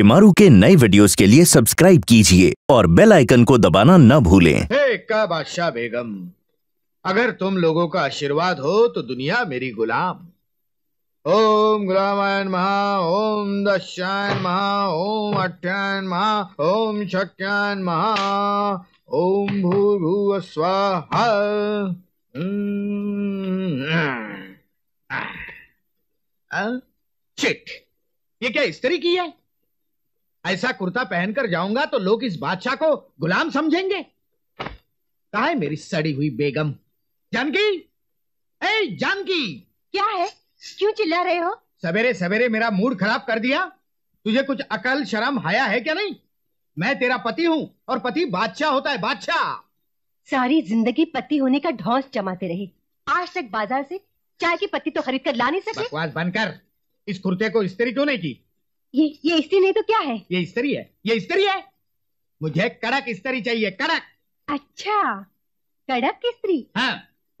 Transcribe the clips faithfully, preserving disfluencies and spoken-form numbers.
शिमारू के नए वीडियोस के लिए सब्सक्राइब कीजिए और बेल आइकन को दबाना न भूलें। हे का बादशाह बेगम, अगर तुम लोगों का आशीर्वाद हो तो दुनिया मेरी गुलाम। ओम गुलामायन महा, ओम दस्यायन महा, ओम अठ्यायन महा, ओम शक्यायन महा, ओम भूर्भुव स्वाहा। शिट, ये क्या इस्त्री की है? ऐसा कुर्ता पहनकर जाऊंगा तो लोग इस बादशाह को गुलाम समझेंगे। कहाँ है मेरी सड़ी हुई बेगम? जानकी, ए जानकी, क्या है? क्यों चिल्ला रहे हो? सवेरे सवेरे मेरा मूड खराब कर दिया। तुझे कुछ अकल शर्म हया है क्या? नहीं, मैं तेरा पति हूँ और पति बादशाह होता है, बादशाह। सारी जिंदगी पति होने का ढौस जमाते रहे, आज तक बाजार से चाय की पत्ती तो खरीद कर ला नहीं सके। बकवास बनकर इस कुर्ते को इस्त्री क्यों नहीं की? ये ये इस्त्री नहीं तो क्या है? ये इस्त्री है, ये इस्त्री है। मुझे कड़क इस्त्री चाहिए, कड़क। अच्छा, कड़क इस्त्री? हाँ।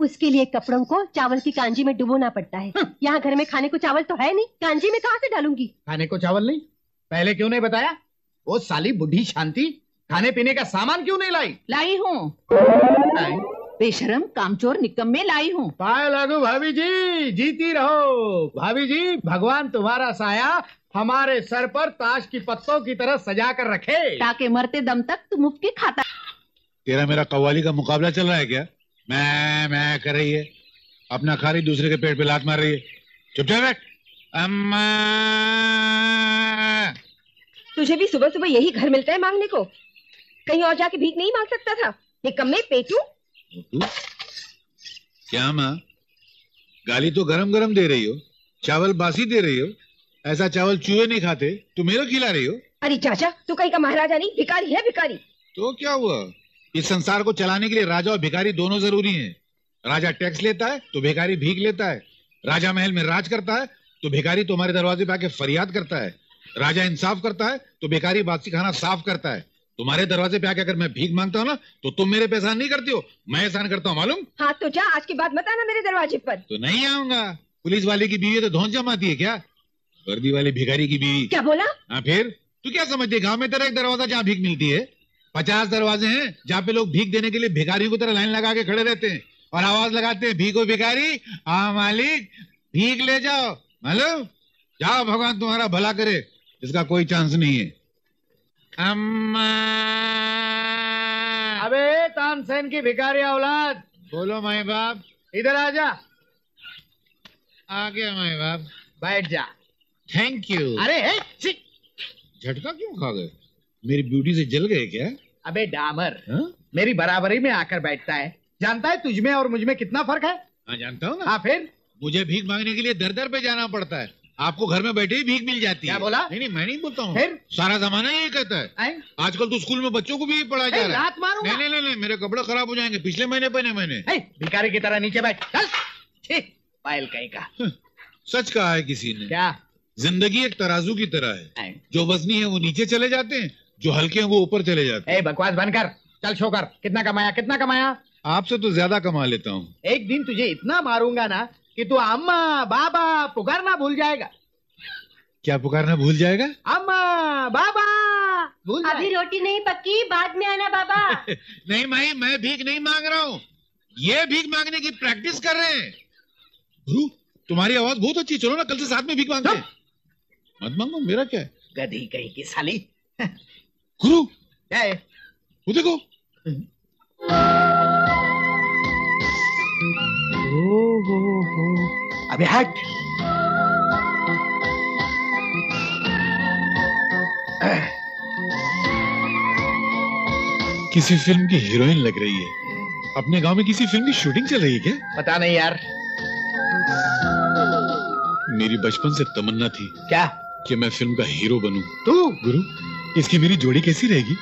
उसके लिए कपड़ों को चावल की कांजी में डुबोना पड़ता है। यहाँ घर में खाने को चावल तो है नहीं, कांजी में कहाँ से डालूंगी? खाने को चावल नहीं, पहले क्यों नहीं बताया? वो साली बुढ़ी शांति खाने पीने का सामान क्यों नहीं लाई? लाई हूँ, बेशरम कामचोर निकम्मे, लाई हूँ। पाए लागू भाभी जी, जीती रहो भाभी जी। भगवान तुम्हारा साया हमारे सर पर ताश की पत्तों की तरह सजा कर रखे, ताकि मरते दम तक तुम मुफ्त के खाता। तेरा मेरा कव्वाली का मुकाबला चल रहा है क्या? मैं मैं कर रही है, अपना खा रही, दूसरे के पेट पे लात मार रही है। चुपचाप बैठ। अम्मा, तुझे भी सुबह सुबह यही घर मिलता है मांगने को? कहीं और जाके भीख नहीं मांग सकता था? निकम्मे पेटू। क्या माँ, गाली तो गरम गरम दे रही हो, चावल बासी दे रही हो। ऐसा चावल चूहे नहीं खाते, तुम मेरे को खिला रही हो। अरे चाचा, तू कहीं का महाराजा नहीं, भिखारी है, भिखारी। तो क्या हुआ? इस संसार को चलाने के लिए राजा और भिखारी दोनों जरूरी हैं। राजा टैक्स लेता है तो भिखारी भीख लेता है। राजा महल में राज करता है तो भिखारी तुम्हारे दरवाजे पे आके फरियाद करता है। राजा इंसाफ करता है तो भिखारी बासी खाना साफ करता है। तुम्हारे दरवाजे पे आके अगर मैं भीख मांगता हूँ ना, तो तुम मेरे पे एहसान नहीं करती हो, मैं एहसान करता हूँ, मालूम? हाँ, तो जा, आज की बात मत आना मेरे दरवाजे पर। तो नहीं आऊंगा। पुलिस वाले की बीवी तो धौंस जमाती है क्या? वर्दी वाले भिखारी की बीवी। क्या बोला? हाँ, फिर तू क्या समझती है? गाँव में तेरा एक दरवाजा जहाँ भीख मिलती है, पचास दरवाजे हैं जहाँ पे लोग भीख देने के लिए भिखारियों की तरह लाइन लगा के खड़े रहते हैं और आवाज लगाते हैं, भीखो भिखारी, आ मालिक, भीख ले जाओ। मालूम? जाओ, भगवान तुम्हारा भला करे, इसका कोई चांस नहीं है। अम्मा, अबे तानसेन की भिखारी औलाद, बोलो माई बाप, इधर आ जा। आ गया माई बाप, बैठ जा। Thank you. अरे झटका क्यों खा गए? मेरी ब्यूटी से जल गए क्या? अबे डामर, हा? मेरी बराबरी में आकर बैठता है। जानता है तुझ में और मुझ में कितना फर्क है? हाँ, जानता हूँ ना। हाँ, फिर मुझे भीख मांगने के लिए दर दर पे जाना पड़ता है, आपको घर में बैठे ही भीख मिल जाती है। क्या बोला? नहीं नहीं, मैं नहीं बोलता हूँ, सारा जमाना यही कहता है। आजकल तो स्कूल में बच्चों को भी पढ़ाया जा रहा है। नहीं नहीं नहीं नहीं, मेरे कपड़े खराब हो जाएंगे, पिछले महीने पहने मैंने। भिखारी की तरह नीचे बैठ। पायल कहीं का सच कहा है किसी ने, क्या जिंदगी एक तराजू की तरह है, जो वजनी है वो नीचे चले जाते हैं, जो हल्के हैं वो ऊपर चले जाते हैं। ए बकवास बनकर, चल शो कर। कितना कमाया, कितना कमाया? आपसे तो ज्यादा कमा लेता हूँ। एक दिन तुझे इतना मारूंगा ना कि तू अम्मा बाबा पुकारना भूल जाएगा। क्या पुकारना भूल जाएगा? अम्मा बाबा भूल। अभी रोटी नहीं पकी, बाद में आना बाबा। नहीं माई, मैं भीख नहीं मांग रहा हूँ, ये भीख मांगने की प्रैक्टिस कर रहे हैं। तुम्हारी आवाज बहुत अच्छी, चलो ना कल से साथ में भीख मांगते हैं। मत मांगो, मेरा क्या है? गधी कहीं की साली। गुरु, वो देखो। ओ हो हो, अबे हट। किसी फिल्म की हीरोइन लग रही है। अपने गांव में किसी फिल्म की शूटिंग चल रही है क्या? पता नहीं यार। मेरी बचपन से तमन्ना थी। क्या? कि मैं फिल्म का हीरो बनूं। तू? गुरु, इसकी मेरी जोड़ी कैसी रहेगी?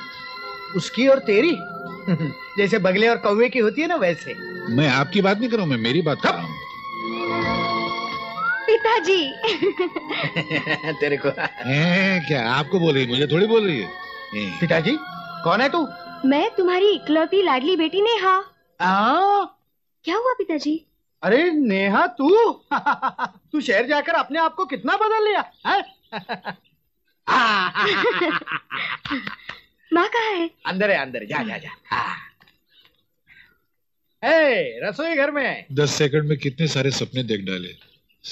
उसकी और तेरी जैसे बगले और कौवे की होती है ना, वैसे। मैं आपकी बात नहीं कर रहा हूं, मैं मेरी बात कर रहा हूं। पिताजी। तेरे को ए, क्या आपको बोल रही, मुझे थोड़ी बोल रही है। पिताजी कौन है तू? मैं तुम्हारी इकलौती लाडली बेटी नेहा। आ? क्या हुआ पिताजी? अरे नेहा, तू तू शहर जाकर अपने आप को कितना बदल लिया है? माँ कहाँ है? अंदर है, अंदर जा जा जा। ए, रसोई घर में। दस सेकंड में कितने सारे सपने देख डाले,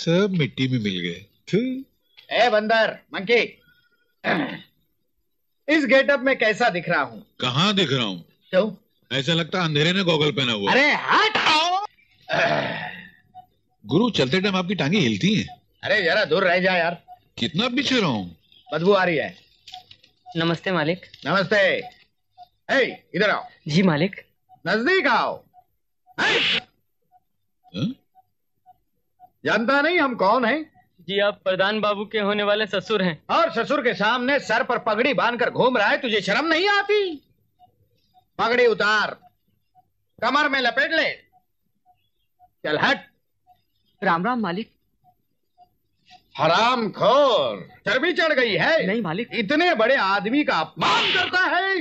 सब मिट्टी में मिल गए। ए बंदर, मंकी, इस गेटअप में कैसा दिख रहा हूँ? कहाँ दिख रहा हूँ? क्यों? ऐसा लगता अंधेरे ने गॉगल पहना हुआ। अरे हट आओ। गुरु, चलते टाइम आपकी टांगे हिलती हैं। अरे जरा दूर रह जा यार। कितना पीछे रहा हूँ, बदबू आ रही है। नमस्ते मालिक। नमस्ते। ए, इधर आओ। जी मालिक। नजदीक आओ। जानता नहीं हम कौन हैं? जी आप प्रधान बाबू के होने वाले ससुर हैं। और ससुर के सामने सर पर पगड़ी बांधकर घूम रहा है, तुझे शर्म नहीं आती? पगड़ी उतार, कमर में लपेट ले, चल हट। राम राम मालिक। हराम खोर, चर्बी चढ़ गई है। नहीं मालिक। इतने बड़े आदमी का अपमान करता है।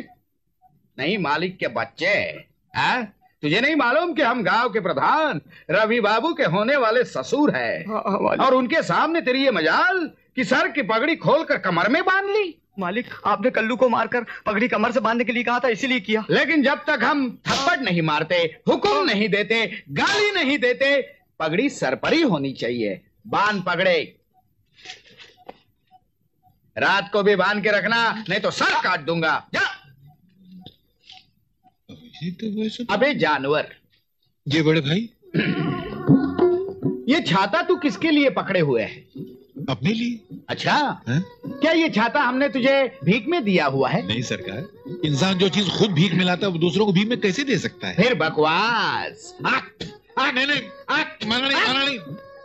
नहीं मालिक के बच्चे, आ? तुझे नहीं मालूम कि हम गांव के प्रधान रवि बाबू के होने वाले ससुर हैं। हाँ, और उनके सामने तेरी ये मजाल कि सर की पगड़ी खोलकर कमर में बांध ली। मालिक, आपने कल्लू को मारकर पगड़ी कमर से बांधने के लिए कहा था, इसीलिए किया। लेकिन जब तक हम थप्पड़ नहीं मारते, हुक्म नहीं देते, गाली नहीं देते, पगड़ी सर पर ही होनी चाहिए। बांध पगड़े, रात को भी बांध के रखना, नहीं तो सर काट दूंगा। जा। तो अबे जानवर। ये बड़े भाई, ये छाता तू किसके लिए पकड़े हुए है? अपने लिए। अच्छा है? क्या ये छाता हमने तुझे भीख में दिया हुआ है? नहीं सरकार, इंसान जो चीज खुद भीख में लाता है वो दूसरों को भीख में कैसे दे सकता है? फिर बकवास। नहीं नहीं, माना नहीं, माना नहीं।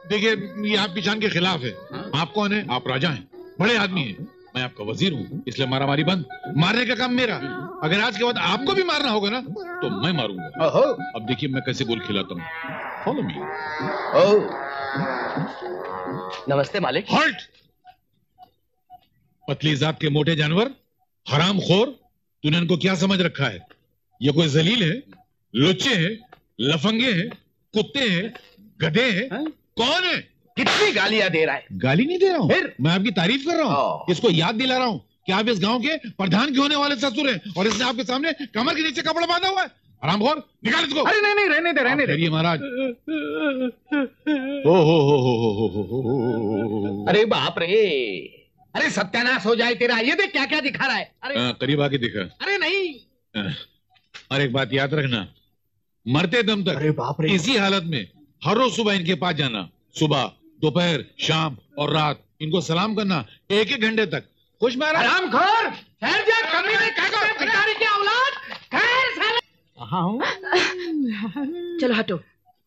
देखिए ये आपकी शान के खिलाफ है। आप कौन है? आप राजा हैं, बड़े आदमी हैं, मैं आपका वजीर हूँ, इसलिए मारामारी बंद। मारने का काम मेरा। अगर आज के बाद आपको भी मारना होगा ना तो मैं मारूंगा। अब देखिए मैं कैसे गोल खिलाता हूँ। Follow me. नमस्ते मालिक। हॉल्ट। पतली जात के मोटे जानवर, हराम खोर, तूने इनको क्या समझ रखा है? ये कोई जलील है, लुच्चे है, लफंगे है, कुत्ते हैं, गधे हैं? है? कौन है? कितनी गालियां दे रहा है। गाली नहीं दे रहा हूँ, मैं आपकी तारीफ कर रहा हूँ। इसको याद दिला रहा हूँ कि आप इस गांव के प्रधान के होने वाले ससुर हैं और इसने आपके सामने कमर के नीचे कपड़ा बांधा हुआ है। हरामखोर, निकाल इसको। अरे नहीं नहीं, रहने दे, रहने दे महाराज। ओ हो हो हो हो हो, अरे बाप रे, अरे सत्यानाश हो जाए तेरा। ये देख क्या क्या दिखा रहा है। अरे करीब आके दिखा। अरे नहीं। और एक बात याद रखना, मरते दम तक अरे बाप रे इसी हालत में हर रोज सुबह इनके पास जाना। सुबह, दोपहर, शाम और रात इनको सलाम करना, एक एक घंटे तक। खुश महाराज। हरामखोर, ठहर जा। कमरे में कागो भिखारी की औलाद, ठहर साले। कहां हूं? चलो हटो,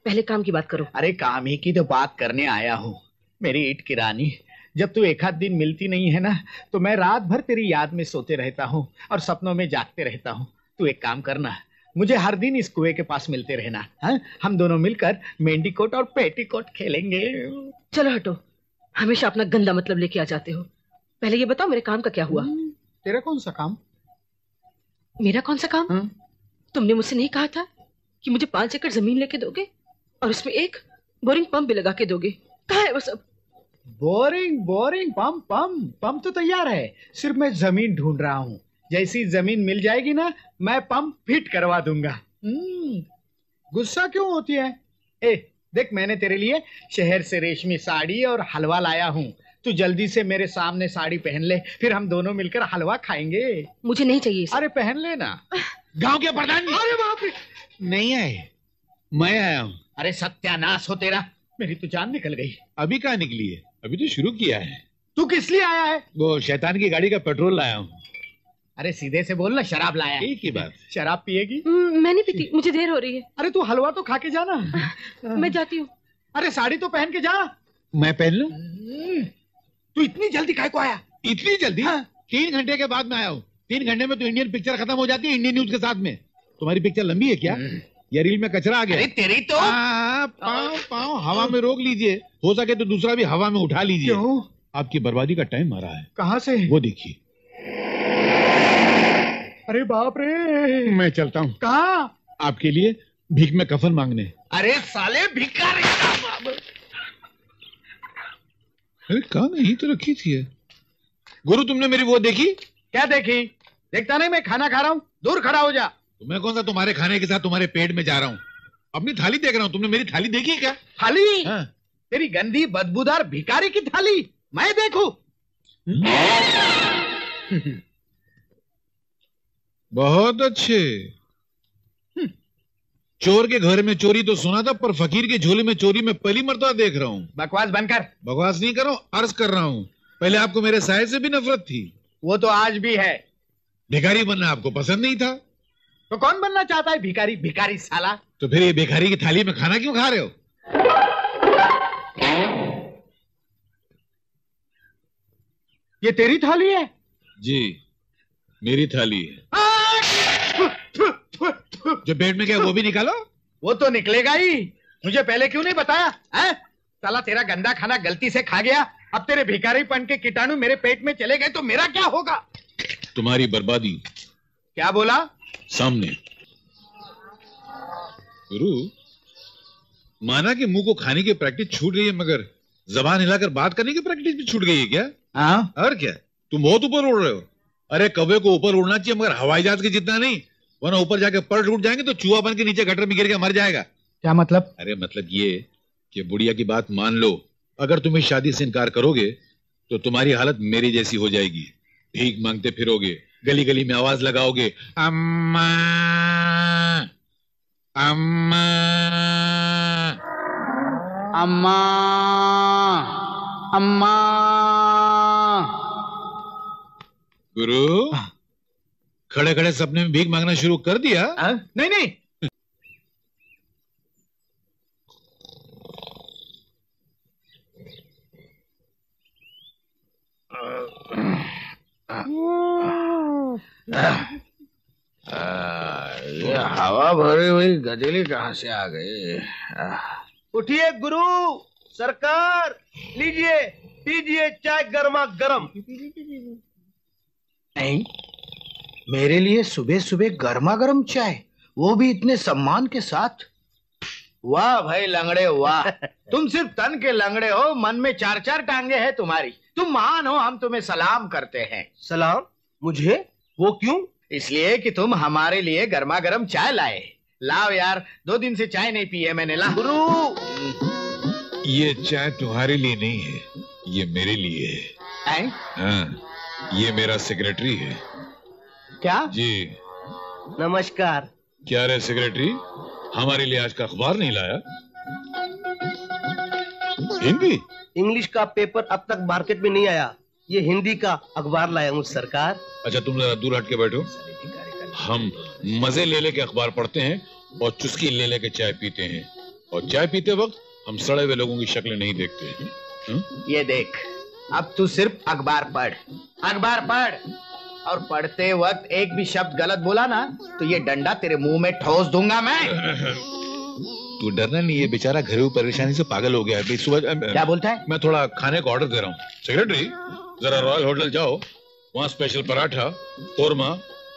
पहले काम की बात करो। अरे काम ही की तो बात करने आया हूँ मेरी ईट की रानी। जब तू एक आध दिन मिलती नहीं है ना तो मैं रात भर तेरी याद में सोते रहता हूँ और सपनों में जागते रहता हूँ। तू एक काम करना, मुझे हर दिन इस कुएं के पास मिलते रहना। हा? हम दोनों मिलकर मेंडिकोट और पेटीकोट खेलेंगे। चलो हटो, हमेशा अपना गंदा मतलब लेके आ जाते हो। पहले ये बताओ मेरे काम का क्या हुआ? तेरा कौन सा काम? मेरा कौन सा काम? हा? तुमने मुझसे नहीं कहा था कि मुझे पांच एकड़ जमीन लेके दोगे और उसमें एक बोरिंग पंप भी लगा के दोगे? कहाँ है वो सब? Boring boring pump pump pump तो तैयार है, सिर्फ मैं जमीन ढूंढ रहा हूँ। जैसी जमीन मिल जाएगी ना मैं पंप फिट करवा दूंगा। गुस्सा क्यों होती है? ए देख, मैंने तेरे लिए शहर से रेशमी साड़ी और हलवा लाया हूँ। तू जल्दी से मेरे सामने साड़ी पहन ले, फिर हम दोनों मिलकर हलवा खाएंगे। मुझे नहीं चाहिए। अरे पहन लेना। गांव के प्रधान। अरे बाप रे, नहीं आए, मैं आया हूँ। अरे सत्यानाश हो तेरा, मेरी तो जान निकल गई। अभी कहाँ निकली है, अभी तो शुरू किया है। तू किस लिए आया है? वो शैतान की गाड़ी का पेट्रोल लाया हूँ। अरे सीधे से बोलना, शराब लाया है? एक ही बात। शराब पिएगी? मैं नहीं पीती, मुझे देर हो रही है। अरे तू हलवा तो खा के जाना। मैं जाती हूँ। अरे साड़ी तो पहन के जा। मैं पहन लूं? तू इतनी जल्दी काहे को आया? इतनी जल्दी? हाँ? तीन घंटे के बाद मैं आया हूँ। तीन घंटे में तो इंडियन पिक्चर खत्म हो जाती है, इंडियन न्यूज के साथ में। तुम्हारी पिक्चर लंबी है क्या? या रील में कचरा आ गया? अरे तेरी तो पाँव पाँव हवा में रोक लीजिए, हो सके तो दूसरा भी हवा में उठा लीजिए। आपकी बर्बादी का टाइम आ रहा है। कहाँ से? वो देखिए। अरे बाप रे, मैं चलता हूँ। कहाँ? आपके लिए भीख में कफन मांगने। अरे साले भिखारी का बाप। अरे कहाँ नहीं तो रखी थी। गुरु तुमने मेरी वो देखी? क्या देखी? देखता नहीं मैं खाना खा रहा हूँ, दूर खड़ा हो जा। तुम्हें कौन सा तुम्हारे खाने के साथ तुम्हारे पेट में जा रहा हूँ, अपनी थाली देख रहा हूँ। तुमने मेरी थाली देखी क्या? थाली? हाँ। तेरी गंदी बदबूदार भिखारी की थाली मैं देखूं? बहुत अच्छे। चोर के घर में चोरी तो सुना था, पर फकीर के झोले में चोरी में पहली मर्तबा देख रहा हूँ। बकवास बनकर। बकवास नहीं कर रहा हूँ, अर्ज कर रहा हूँ। पहले आपको मेरे साये से भी नफरत थी, वो तो आज भी है। भिखारी बनना आपको पसंद नहीं था, तो कौन बनना चाहता है भिखारी? भिखारी साला। तो फिर ये भिखारी की थाली में खाना क्यों खा रहे हो? ये तेरी थाली है? जी, मेरी थाली है। जो बेड में गया वो भी निकालो। वो तो निकलेगा ही, मुझे पहले क्यों नहीं बताया? है साला, तेरा गंदा खाना गलती से खा गया। अब तेरे भिखारीपन के कीटाणु मेरे पेट में चले गए तो मेरा क्या होगा? तुम्हारी बर्बादी। क्या बोला? सामने। गुरु, माना कि मुंह को खाने की प्रैक्टिस छूट गई है, मगर जबान हिलाकर बात करने की प्रैक्टिस भी छूट गई है क्या? हाँ। और क्या, तुम बहुत ऊपर उड़ रहे हो। अरे कौवे को ऊपर उड़ना चाहिए, मगर हवाई जहाज के जितना नहीं, वरना ऊपर जाके पर उड़ जाएंगे तो चूहा बन के नीचे गटर में गिर के मर जाएगा। क्या मतलब? अरे मतलब ये कि बुढ़िया की बात मान लो, अगर तुम्हें शादी से इनकार करोगे तो तुम्हारी हालत मेरी जैसी हो जाएगी। भीख मांगते फिरोगे, गली गली में आवाज लगाओगे, अम्मा अम्मा अम्मा अम्मा। गुरु, खड़े खड़े सपने में भीख मांगना शुरू कर दिया? आ? नहीं नहीं, ये हवा भरी हुई गधेली कहाँ से आ गई? उठिए गुरु, सरकार लीजिए, पीजिए चाय गर्मा गर्म। नहीं, मेरे लिए सुबह सुबह गर्मा गर्म चाय, वो भी इतने सम्मान के साथ। वाह भाई लंगड़े वाह, तुम सिर्फ तन के लंगड़े हो, मन में चार चार टांगे हैं तुम्हारी। तुम महान हो, हम तुम्हें सलाम करते हैं। सलाम? मुझे? वो क्यों? इसलिए कि तुम हमारे लिए गर्मा गर्म चाय लाए। लाओ यार, दो दिन से चाय नहीं पी है मैंने। ला गुरु, ये चाय तुम्हारे लिए नहीं है, ये मेरे लिए है। हाँ, ये मेरा सेक्रेटरी है। क्या? जी नमस्कार। क्या रे सेक्रेटरी, हमारे लिए आज का अखबार नहीं लाया? हिंदी इंग्लिश का पेपर अब तक मार्केट में नहीं आया, ये हिंदी का अखबार लाया हूँ सरकार। अच्छा, तुम जरा दूर हट के बैठो। हम मजे ले लेके अखबार पढ़ते हैं और चुस्की ले लेके चाय पीते हैं, और चाय पीते वक्त हम सड़े हुए लोगों की शक्लें नहीं देखते हैं। हा? ये देख, अब तू सिर्फ अखबार पढ़, अखबार पढ़, और पढ़ते वक्त एक भी शब्द गलत बोला ना तो ये डंडा तेरे मुंह में ठोस दूंगा मैं। तू डरना नहीं, ये बेचारा घरेलू परेशानी से पागल हो गया है। सुबह क्या बोलता है? मैं थोड़ा खाने का ऑर्डर दे रहा हूँ। सेक्रेटरी, जरा रॉयल होटल जाओ, वहाँ स्पेशल पराठा, कोरमा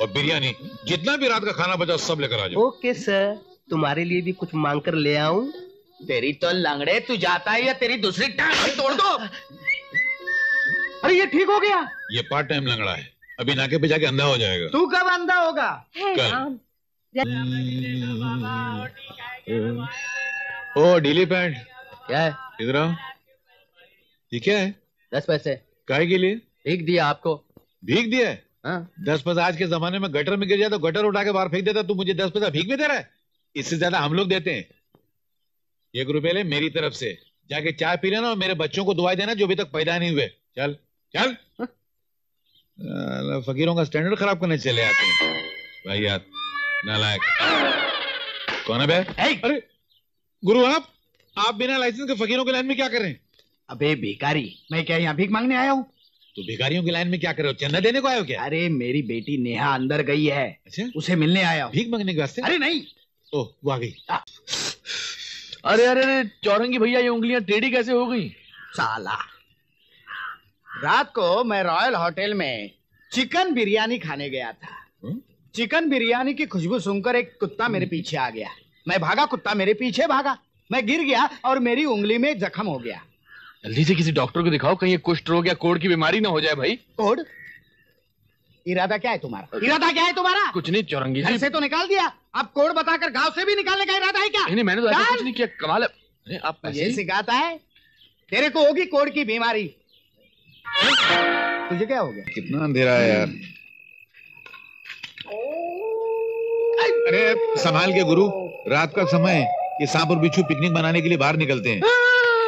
और बिरयानी, जितना भी रात का खाना बचा सब लेकर आ जाओ। ओके सर, तुम्हारे लिए भी कुछ मांग कर ले आऊँ? तेरी तो लंगड़े, तू जाता है या तेरी दूसरी टांग तोड़ दो। अरे ये ठीक हो गया, ये पार्ट टाइम लंगड़ा है, अभी नाके पे जाके अंधा हो जाएगा। तू कब अंधा होगा? कल। ओ ढीली पैंट, क्या है? इधर आओ। ये क्या है? दस पैसे। काहे के लिए? भीख दिया आपको। भीख दिया है? हाँ। दस पैसा आज के जमाने में गटर में गिर जाए तो गटर उठा के बाहर फेंक देता, तू मुझे दस पैसा भीख में दे रहा है? इससे ज्यादा हम लोग देते हैं। एक रुपये ले मेरी तरफ से, जाके चाय पी लेना और मेरे बच्चों को दुआई देना जो अभी तक पैदा नहीं हुए। चल चल। फकीरों का स्टैंडर्ड खराब करने चले आते हैं भाई यार, नालायक। कौन है बे? अरे गुरु, आप आप बिना लाइसेंस के फकीरों के लाइन में क्या कर रहे हैं? अबे भिखारी, मैं क्या यहाँ भीख मांगने आया हूँ? तो भिखारियों की लाइन में क्या कर रहे हो, चंदा देने को आए हो क्या? अरे मेरी बेटी नेहा अंदर गई है। अच्छा? उसे मिलने आया हूँ। भीख मांगने के वास्ते? अरे नहीं। ओह, वो आ गई। अरे अरे चौरंगी भैया, ये उंगलियाँ टेढ़ी कैसे हो गई? साला, रात को मैं रॉयल होटल में चिकन बिरयानी खाने गया था। हुँ? चिकन बिरयानी की खुशबू सुनकर एक कुत्ता मेरे पीछे आ गया। मैं भागा, कुत्ता मेरे पीछे भागा, मैं गिर गया और मेरी उंगली में जख्म हो गया। जल्दी से किसी डॉक्टर को दिखाओ, कहीं कुष्ठ रोग या कोढ़ की बीमारी ना हो जाए। भाई कोढ़? इरादा क्या है तुम्हारा? इरादा क्या है तुम्हारा? कुछ नहीं चौरंगी जी, घर से तो निकाल दिया, अब कोढ़ बताकर गांव से भी निकालने का इरादा है क्या? नहीं मैंने तो कुछ नहीं किया। कमाल है, आप ये सिखाता है? तेरे को होगी कोढ़ की बीमारी। तुझे क्या हो गया? कितना अंधेरा है यार। अरे संभाल के गुरु, रात का समय, ये सांप और बिच्छू पिकनिक मनाने के लिए बाहर निकलते हैं।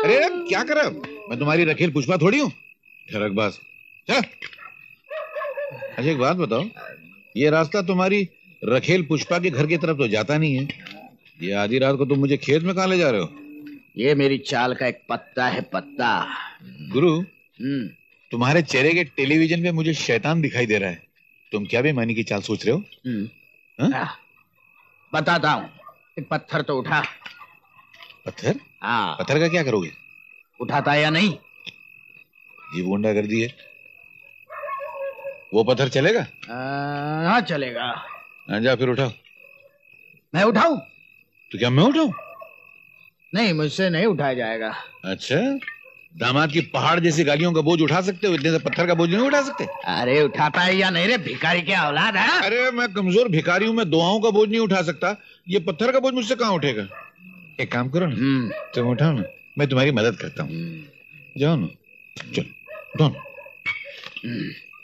अरे क्या कर रहा, मैं तुम्हारी रखेल पुष्पा थोड़ी हूँ, ठरकबाज। अच्छा एक बात बताओ, ये रास्ता तुम्हारी रखेल पुष्पा के घर की तरफ तो जाता नहीं है, ये आधी रात को तुम मुझे खेत में कहाँ ले जा रहे हो? ये मेरी चाल का एक पत्ता है, पत्ता। गुरु तुम्हारे चेहरे के टेलीविजन पे मुझे शैतान दिखाई दे रहा है, तुम क्या बेईमानी की चाल सोच रहे हो? आ, बताता हूँ, एक पत्थर तो उठा। पत्थर? हाँ। पत्थर का क्या करोगे? उठाता या नहीं? जी गुंडा कर दिए। वो पत्थर चलेगा? हाँ चलेगा। जा फिर उठाओ। मैं उठाऊ? तो क्या मैं उठाऊ? नहीं, मुझसे नहीं उठाया जाएगा। अच्छा, दामाद की पहाड़ जैसी गाड़ियों का बोझ उठा सकते हो, इतने से पत्थर का बोझ नहीं उठा सकते? अरे उठाता है या नहीं रे, भिखारी क्या औलाद है? अरे मैं कमजोर भिखारी हूँ, मैं दुआओं का बोझ नहीं उठा सकता, ये पत्थर का बोझ मुझसे कहाँ उठेगा? एक काम करो ना, तुम उठाओ ना, मैं तुम्हारी मदद करता हूँ। जाओ ना, चलो उठाओ।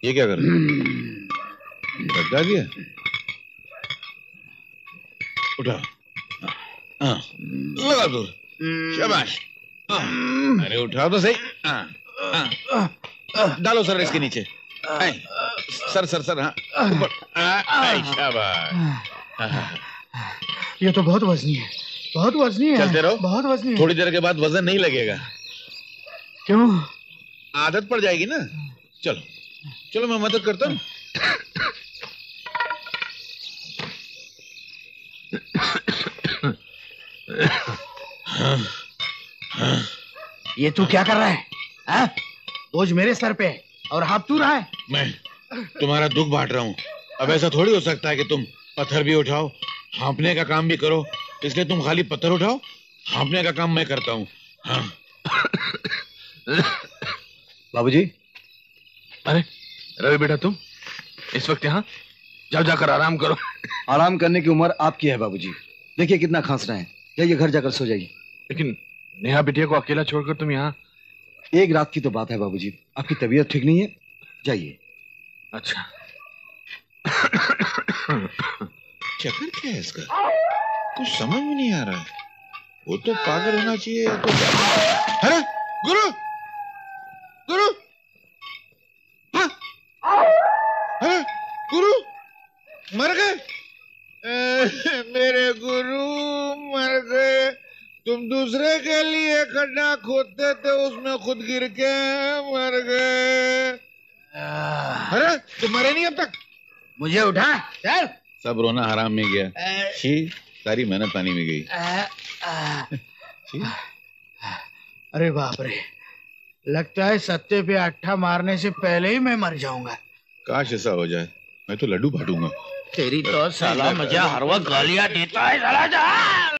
ये क्या कर रहा है? उठा, लगा दूर, शाबाश। अरे उठाओ तो सही। डालो सर इसके नीचे, सर सर सर, हाँ ऊपर, शाबाश। ये तो बहुत वजनी है, बहुत वजनी है। चलते रहो, बहुत वजनी है। थोड़ी देर के बाद वजन नहीं लगेगा। क्यों? आदत पड़ जाएगी ना। चलो चलो मैं मदद करता हूँ। हाँ, हाँ, ये तू क्या कर रहा है? हाँ? बोझ मेरे सर पे है और हाथ तू रहा है। मैं तुम्हारा दुख बांट रहा हूँ, अब ऐसा थोड़ी हो सकता है कि तुम पत्थर भी उठाओ, हाँपने का काम भी करो, इसलिए तुम खाली पत्थर उठाओ, हाँपने का काम मैं करता हूँ। हाँ। बाबूजी। अरे रवि बेटा, तुम इस वक्त यहाँ? जाओ जाकर आराम करो। आराम करने की उम्र आपकी है बाबूजी, देखिए कितना खांसना है, जाइए घर जाकर सो जाइए। लेकिन नेहा बिटिया को अकेला छोड़कर तुम यहाँ? एक रात की तो बात है बाबूजी, आपकी तबीयत ठीक नहीं है, जाइए। अच्छा चक्कर क्या है इसका, कुछ समझ में नहीं आ रहा है। वो तो पागल होना चाहिए तो। अरे गुरु, गुरु, हाँ? अरे गुरु मर गए? ए, मेरे गुरु मर गए। तुम दूसरे के लिए खड्डा खोदते थे, उसमें खुद गिर के मर गए। अरे तुम मरे नहीं अब तक? मुझे उठा चल। सब रोना हराम में गया, सारी मेहनत पानी में गई। अरे बाप रे, लगता है सत्ते पे अट्ठा मारने से पहले ही मैं मर जाऊंगा। काश ऐसा हो जाए, मैं तो लड्डू फाटूंगा। तेरी तो साला मजा हर वक्त गालियां देता है साला।